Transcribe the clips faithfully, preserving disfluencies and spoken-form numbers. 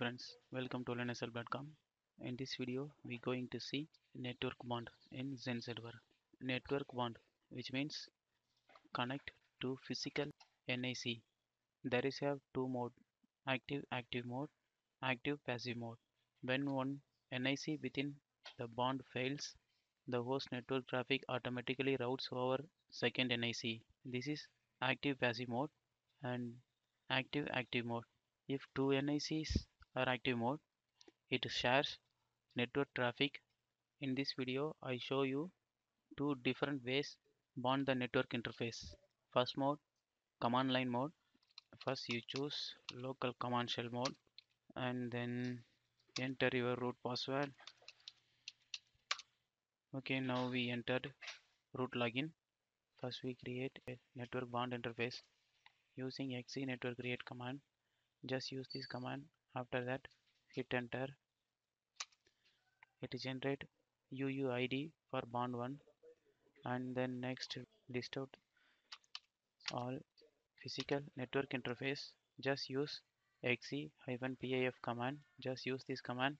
friends, welcome to linuxhelp dot com. In this video we are going to see network bond in XenCenter. Network bond, which means connect to physical N I C. There is have two mode, active active mode, active passive mode. When one N I C within the bond fails, the host network traffic automatically routes over second N I C. This is active passive mode and active active mode. If two N I Cs are active mode, it shares network traffic. In this video, I show you two different ways bond the network interface. First mode, command line mode. First you choose local command shell mode and then enter your root password. Okay, now we entered root login. First we create a network bond interface using X C network create command. Just use this command. After that, hit enter. It generate U U I D for bond one, and then next list out all physical network interface. Just use X C P I F command. Just use this command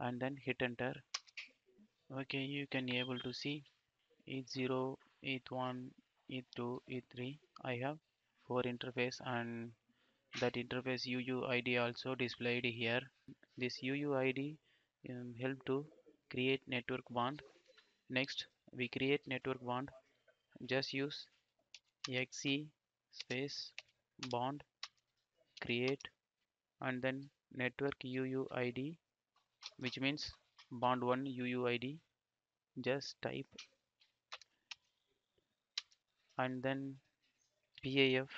and then hit enter. Okay, you can able to see E zero, E one, E two, E three. I have four interface and that interface U U I D also displayed here. This U U I D um, help to create network bond. Next we create network bond. Just use X C space bond create and then network U U I D, which means bond one U U I D. Just type and then P I F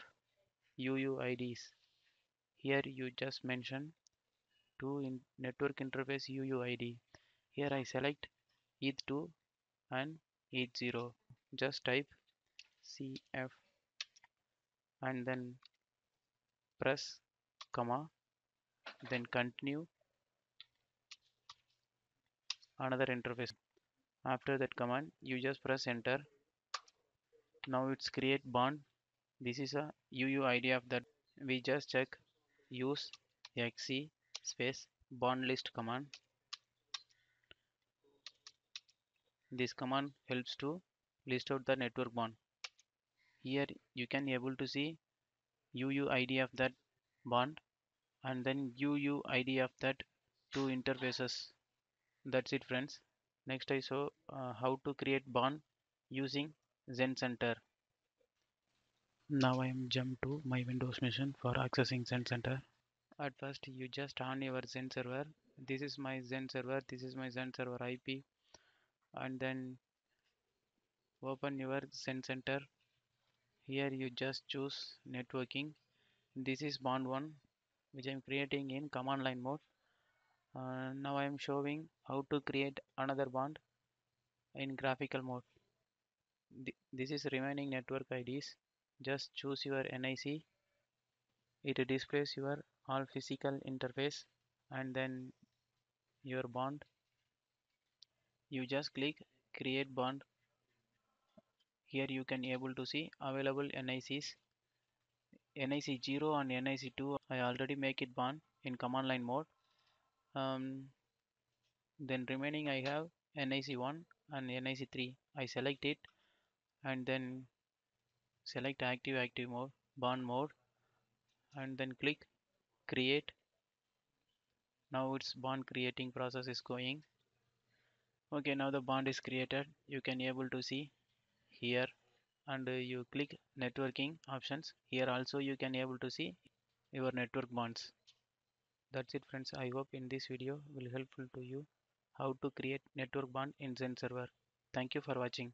U U I Ds. Here you just mention two in network interface U U I D. Here I select E two and E zero. Just type C F and then press comma, then continue another interface. After that command you just press enter. Now it's create bond. This is a U U I D of that. We just check use X C space bond list command. This command helps to list out the network bond. Here you can able to see U U I D of that bond and then U U I D of that two interfaces. That's it, friends. Next I show uh, how to create bond using XenCenter. Now I am jump to my Windows machine for accessing XenCenter. At first you just on your Xen server. This is my Xen server. This is my Xen server I P, and then open your XenCenter. Here you just choose networking. This is bond one, which I am creating in command line mode. Uh, now I am showing how to create another bond in graphical mode. Th this is remaining network I Ds. Just choose your N I C. It displays your all physical interface and then your bond. You just click create bond. Here you can able to see available N I Cs. N I C zero and N I C two I already make it bond in command line mode. Um, then remaining I have N I C one and N I C three. I select it and then select active active mode, bond mode, and then click create. Now its bond creating process is going. Okay, now the bond is created. You can able to see here, and uh, you click networking options. Here also you can able to see your network bonds. That's it, friends. I hope in this video will helpful to you how to create network bond in XenCenter. Thank you for watching.